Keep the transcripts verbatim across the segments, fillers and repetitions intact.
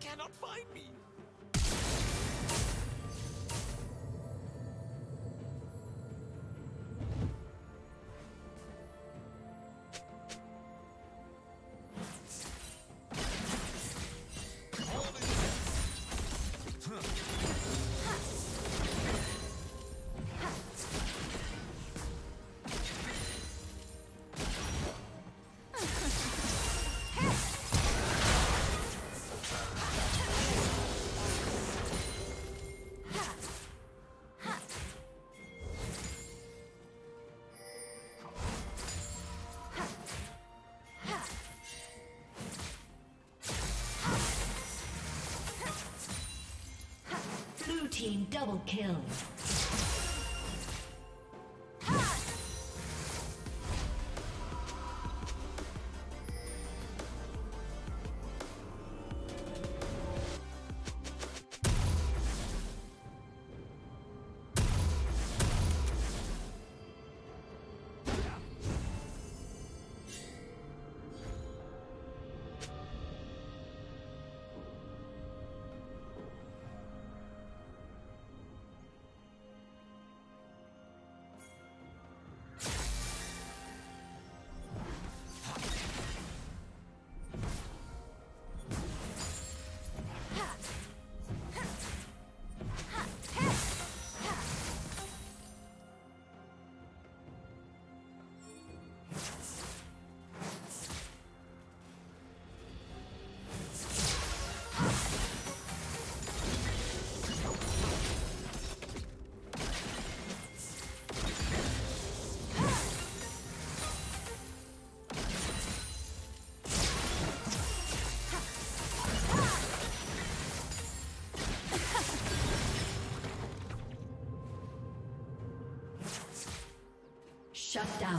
Cannot find me. team double kill. Shut down.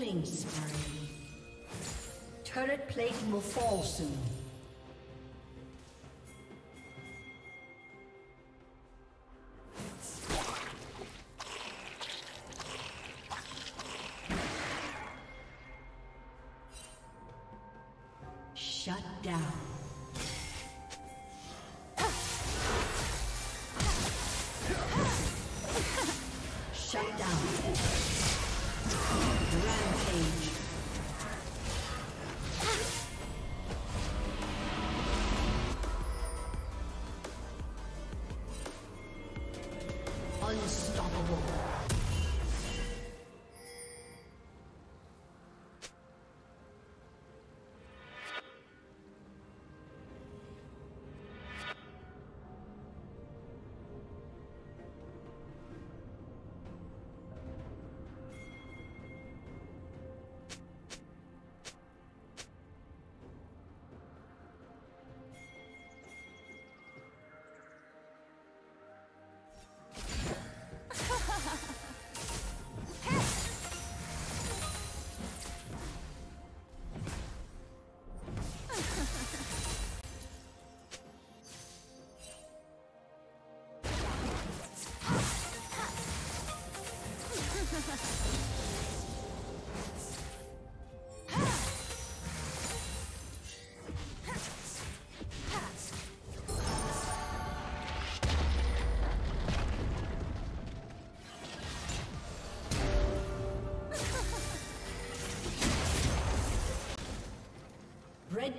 Killing spree. Turret plate will fall soon. Shut down. Shut down. Rampage. Red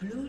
Blue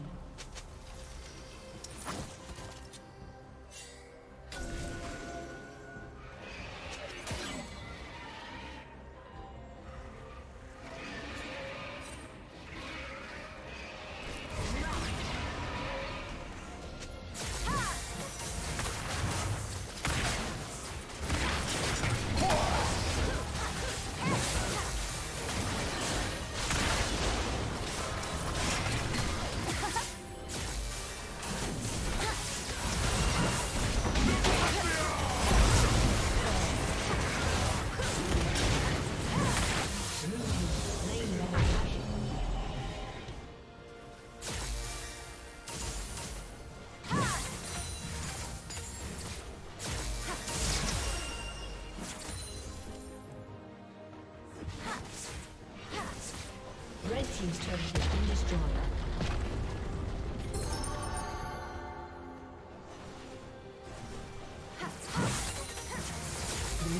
Team's turret has been destroyed. Blue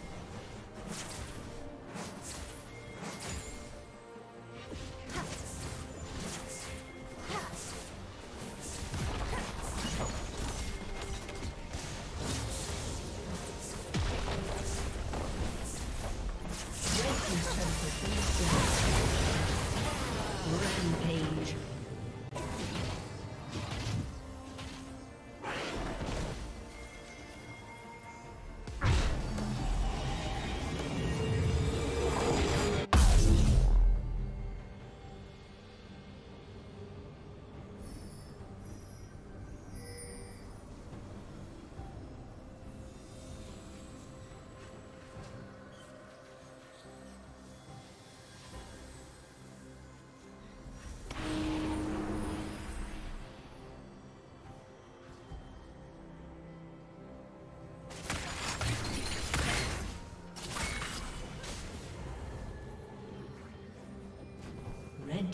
Red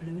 Blue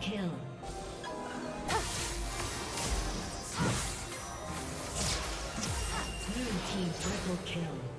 kill. Blue team triple kill.